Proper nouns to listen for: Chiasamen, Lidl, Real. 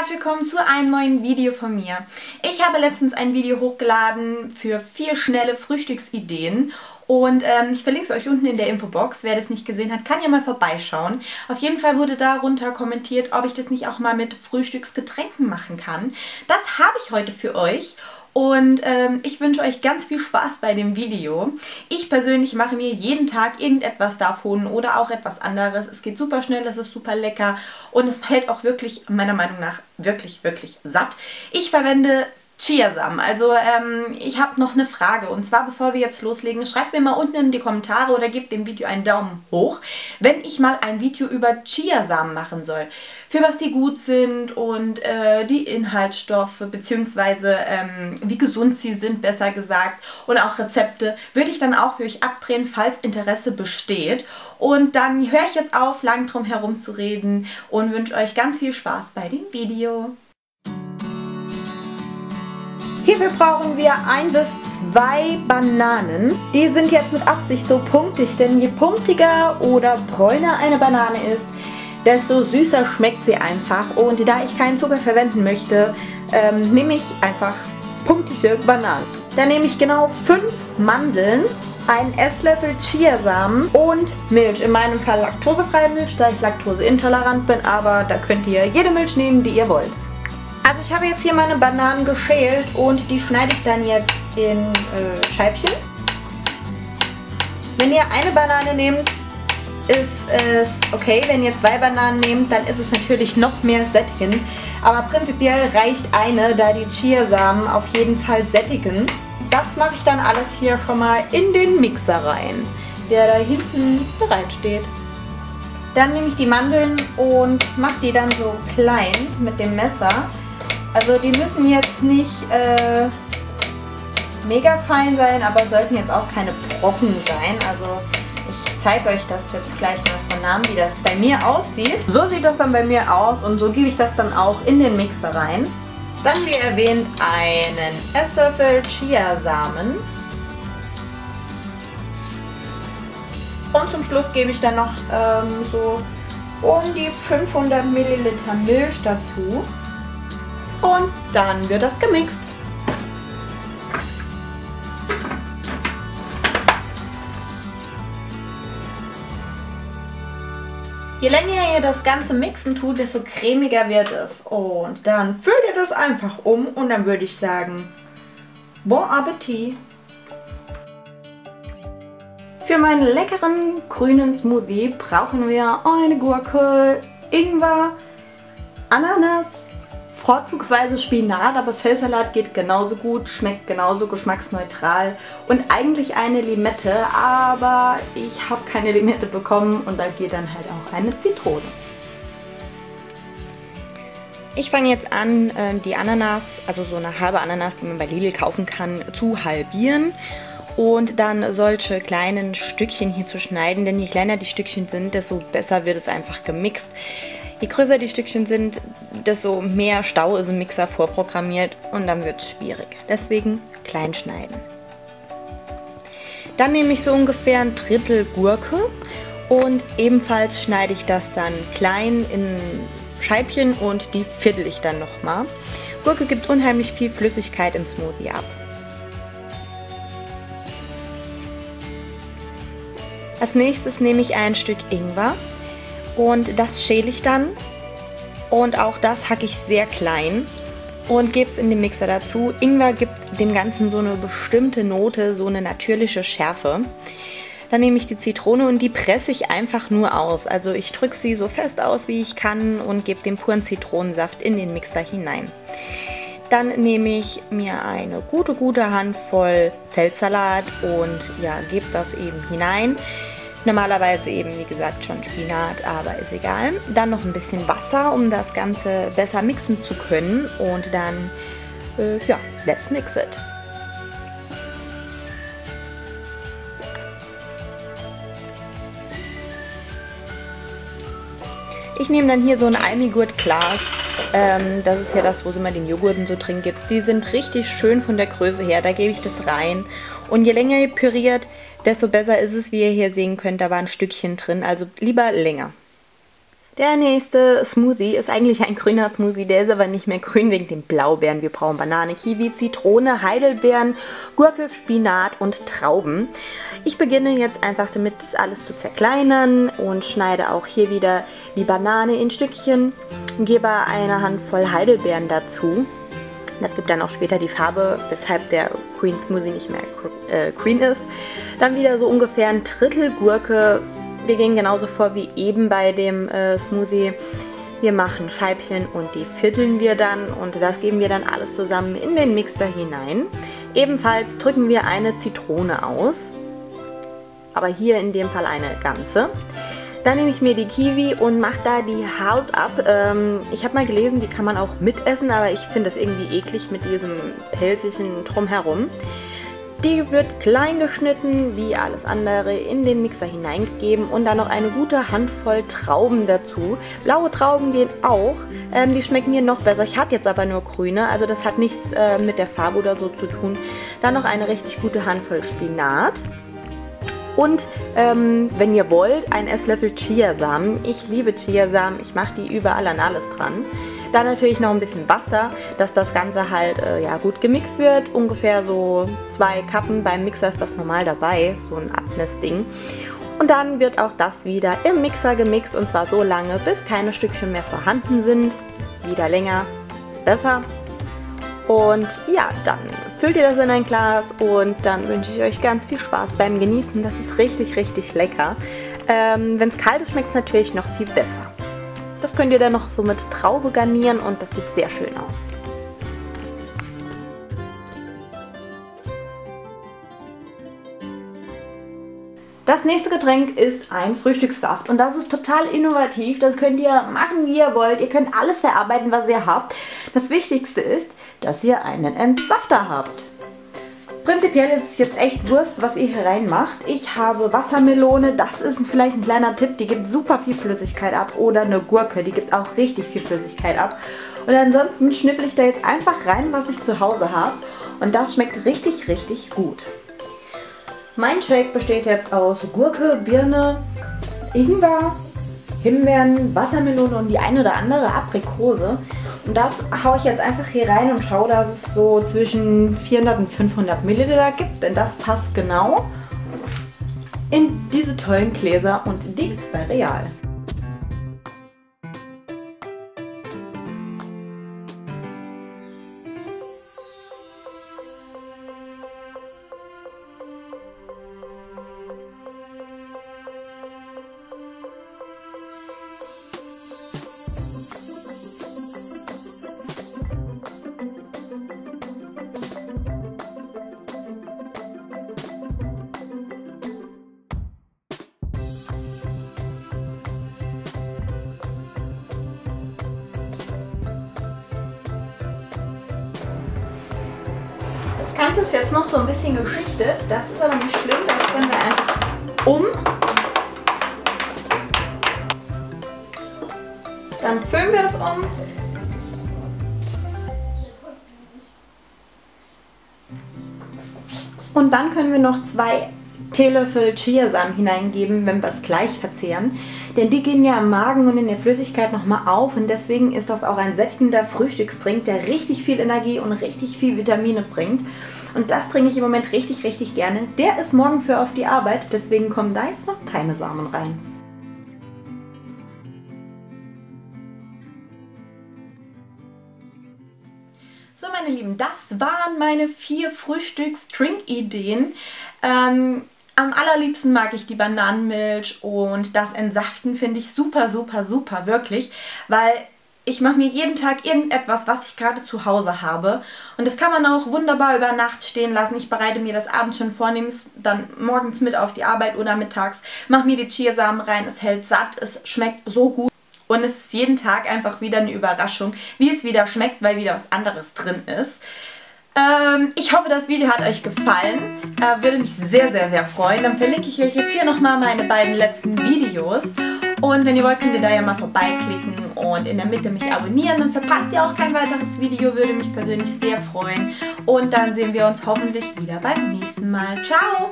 herzlich willkommen zu einem neuen Video von mir. Ich habe letztens ein Video hochgeladen für 4 schnelle Frühstücksideen und ich verlinke es euch unten in der Infobox. Wer das nicht gesehen hat, kann ja mal vorbeischauen. Auf jeden Fall wurde darunter kommentiert, ob ich das nicht auch mal mit Frühstücksgetränken machen kann. Das habe ich heute für euch. Und ich wünsche euch ganz viel Spaß bei dem Video. Ich persönlich mache mir jeden Tag irgendetwas davon oder auch etwas anderes. Es geht super schnell, es ist super lecker und es hält auch wirklich, meiner Meinung nach, wirklich satt. Ich verwende Chiasamen. Also ich habe noch eine Frage und zwar, bevor wir jetzt loslegen, schreibt mir mal unten in die Kommentare oder gebt dem Video einen Daumen hoch, wenn ich mal ein Video über Chiasamen machen soll. Für was die gut sind und die Inhaltsstoffe bzw. wie gesund sie sind, besser gesagt, und auch Rezepte würde ich dann auch für euch abdrehen, falls Interesse besteht. Und dann höre ich jetzt auf, lang drum herum zu reden und wünsche euch ganz viel Spaß bei dem Video. Hierfür brauchen wir 1 bis 2 Bananen. Die sind jetzt mit Absicht so punktig, denn je punktiger oder bräuner eine Banane ist, desto süßer schmeckt sie einfach. Und da ich keinen Zucker verwenden möchte, nehme ich einfach punktige Bananen. Dann nehme ich genau 5 Mandeln, einen Esslöffel Chiasamen und Milch. In meinem Fall laktosefreie Milch, da ich laktoseintolerant bin, aber da könnt ihr jede Milch nehmen, die ihr wollt. Also ich habe jetzt hier meine Bananen geschält und die schneide ich dann jetzt in Scheibchen. Wenn ihr eine Banane nehmt, ist es okay. Wenn ihr 2 Bananen nehmt, dann ist es natürlich noch mehr sättigend. Aber prinzipiell reicht eine, da die Chiasamen auf jeden Fall sättigen. Das mache ich dann alles hier schon mal in den Mixer rein, der da hinten bereit steht. Dann nehme ich die Mandeln und mache die dann so klein mit dem Messer. Also die müssen jetzt nicht mega fein sein, aber sollten jetzt auch keine Brocken sein. Also ich zeige euch das jetzt gleich mal von Namen, wie das bei mir aussieht. So sieht das dann bei mir aus und so gebe ich das dann auch in den Mixer rein. Dann wie erwähnt einen Esslöffel Chiasamen. Und zum Schluss gebe ich dann noch so um die 500 Milliliter Milch dazu. Und dann wird das gemixt. Je länger ihr das Ganze mixen tut, desto cremiger wird es. Und dann füllt ihr das einfach um und dann würde ich sagen, bon appétit! Für meinen leckeren grünen Smoothie brauchen wir eine Gurke, Ingwer, Ananas, vorzugsweise Spinat, aber Feldsalat geht genauso gut, schmeckt genauso geschmacksneutral und eigentlich eine Limette, aber ich habe keine Limette bekommen und da geht dann halt auch eine Zitrone. Ich fange jetzt an, die Ananas, also so eine halbe Ananas, die man bei Lidl kaufen kann, zu halbieren. Und dann solche kleinen Stückchen hier zu schneiden, denn je kleiner die Stückchen sind, desto besser wird es einfach gemixt. Je größer die Stückchen sind, desto mehr Stau ist im Mixer vorprogrammiert und dann wird es schwierig. Deswegen klein schneiden. Dann nehme ich so ungefähr 1/3 Gurke und ebenfalls schneide ich das dann klein in Scheibchen und die viertel ich dann nochmal. Gurke gibt unheimlich viel Flüssigkeit im Smoothie ab. Als nächstes nehme ich ein Stück Ingwer und das schäle ich dann und auch das hacke ich sehr klein und gebe es in den Mixer dazu. Ingwer gibt dem Ganzen so eine bestimmte Note, so eine natürliche Schärfe. Dann nehme ich die Zitrone und die presse ich einfach nur aus. Also ich drücke sie so fest aus, wie ich kann und gebe den puren Zitronensaft in den Mixer hinein. Dann nehme ich mir eine gute Handvoll Feldsalat und ja, gebe das eben hinein. Normalerweise eben, wie gesagt, schon Spinat, aber ist egal. Dann noch ein bisschen Wasser, um das Ganze besser mixen zu können. Und dann, ja, let's mix it. Ich nehme dann hier so ein Almigurt-Glas. Das ist ja das, wo es immer den Joghurten so drin gibt. Die sind richtig schön von der Größe her, da gebe ich das rein. Und je länger ihr püriert, desto besser ist es, wie ihr hier sehen könnt. Da war ein Stückchen drin, also lieber länger. Der nächste Smoothie ist eigentlich ein grüner Smoothie, der ist aber nicht mehr grün wegen den Blaubeeren. Wir brauchen Banane, Kiwi, Zitrone, Heidelbeeren, Gurke, Spinat und Trauben. Ich beginne jetzt einfach damit, das alles zu zerkleinern und schneide auch hier wieder die Banane in Stückchen und gebe eine Handvoll Heidelbeeren dazu. Das gibt dann auch später die Farbe, weshalb der Green Smoothie nicht mehr green ist. Dann wieder so ungefähr ein Drittel Gurke. Wir gehen genauso vor wie eben bei dem Smoothie. Wir machen Scheibchen und die vierteln wir dann und das geben wir dann alles zusammen in den Mixer hinein. Ebenfalls drücken wir eine Zitrone aus, aber hier in dem Fall eine ganze. Dann nehme ich mir die Kiwi und mache da die Haut ab. Ich habe mal gelesen, die kann man auch mitessen, aber ich finde das irgendwie eklig mit diesem pelzigen Drumherum. Die wird klein geschnitten, wie alles andere, in den Mixer hineingegeben und dann noch eine gute Handvoll Trauben dazu. Blaue Trauben gehen auch, die schmecken mir noch besser. Ich hatte jetzt aber nur grüne, also das hat nichts mit der Farbe oder so zu tun. Dann noch eine richtig gute Handvoll Spinat. Und wenn ihr wollt, ein Esslöffel Chiasamen. Ich liebe Chiasamen, ich mache die überall an alles dran. Dann natürlich noch ein bisschen Wasser, dass das Ganze halt ja, gut gemixt wird. Ungefähr so 2 Kappen, beim Mixer ist das normal dabei, so ein Abmessding. Und dann wird auch das wieder im Mixer gemixt und zwar so lange, bis keine Stückchen mehr vorhanden sind. Wieder länger ist besser. Und ja, dann füllt ihr das in ein Glas und dann wünsche ich euch ganz viel Spaß beim Genießen. Das ist richtig, richtig lecker. Wenn es kalt ist, schmeckt es natürlich noch viel besser. Das könnt ihr dann noch so mit Traube garnieren und das sieht sehr schön aus. Das nächste Getränk ist ein Frühstückssaft und das ist total innovativ. Das könnt ihr machen, wie ihr wollt. Ihr könnt alles verarbeiten, was ihr habt. Das Wichtigste ist, dass ihr einen Entsafter habt. Prinzipiell ist es jetzt echt Wurst, was ihr hier reinmacht. Ich habe Wassermelone, das ist vielleicht ein kleiner Tipp, die gibt super viel Flüssigkeit ab. Oder eine Gurke, die gibt auch richtig viel Flüssigkeit ab. Und ansonsten schnipple ich da jetzt einfach rein, was ich zu Hause habe. Und das schmeckt richtig, richtig gut. Mein Shake besteht jetzt aus Gurke, Birne, Ingwer, Himbeeren, Wassermelone und die ein oder andere Aprikose. Und das haue ich jetzt einfach hier rein und schaue, dass es so zwischen 400 und 500 Milliliter gibt, denn das passt genau in diese tollen Gläser und die gibt's bei Real. Das Ganze ist jetzt noch so ein bisschen geschichtet, das ist aber nicht schlimm, das können wir einfach um. Dann füllen wir es um. Und dann können wir noch 2 Teelöffel Chiasamen hineingeben, wenn wir es gleich verzehren. Denn die gehen ja im Magen und in der Flüssigkeit nochmal auf und deswegen ist das auch ein sättigender Frühstückstrink, der richtig viel Energie und richtig viel Vitamine bringt. Und das trinke ich im Moment richtig, richtig gerne. Der ist morgen für auf die Arbeit, deswegen kommen da jetzt noch keine Samen rein. So meine Lieben, das waren meine 4 Frühstücks-Drink-Ideen. Am allerliebsten mag ich die Bananenmilch und das Entsaften finde ich super, super, super, wirklich, weil ich mache mir jeden Tag irgendetwas, was ich gerade zu Hause habe und das kann man auch wunderbar über Nacht stehen lassen. Ich bereite mir das abends schon vor, nehme es dann morgens mit auf die Arbeit oder mittags, mache mir die Chiasamen rein, es hält satt, es schmeckt so gut. Und es ist jeden Tag einfach wieder eine Überraschung, wie es wieder schmeckt, weil wieder was anderes drin ist. Ich hoffe, das Video hat euch gefallen. Würde mich sehr, sehr, sehr freuen. Dann verlinke ich euch jetzt hier nochmal meine beiden letzten Videos. Und wenn ihr wollt, könnt ihr da ja mal vorbeiklicken und in der Mitte mich abonnieren. Dann verpasst ihr auch kein weiteres Video. Würde mich persönlich sehr freuen. Und dann sehen wir uns hoffentlich wieder beim nächsten Mal. Ciao!